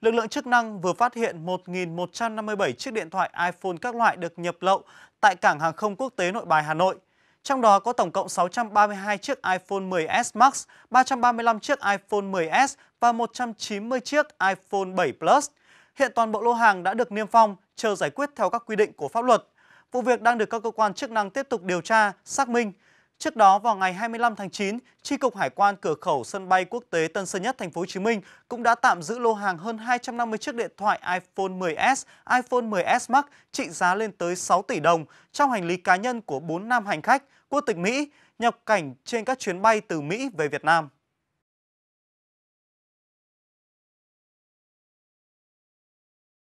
lực lượng chức năng vừa phát hiện 1.157 chiếc điện thoại iPhone các loại được nhập lậu tại Cảng hàng không quốc tế Nội Bài, Hà Nội. Trong đó có tổng cộng 632 chiếc iPhone 10S Max, 335 chiếc iPhone 10S và 190 chiếc iPhone 7 Plus. Hiện toàn bộ lô hàng đã được niêm phong, chờ giải quyết theo các quy định của pháp luật. Vụ việc đang được các cơ quan chức năng tiếp tục điều tra, xác minh. Trước đó, vào ngày 25 tháng 9, Chi cục Hải quan cửa khẩu sân bay quốc tế Tân Sơn Nhất, Thành phố Hồ Chí Minh cũng đã tạm giữ lô hàng hơn 250 chiếc điện thoại iPhone 10s, iPhone 10s Max trị giá lên tới 6 tỷ đồng trong hành lý cá nhân của 4 nam hành khách quốc tịch Mỹ nhập cảnh trên các chuyến bay từ Mỹ về Việt Nam.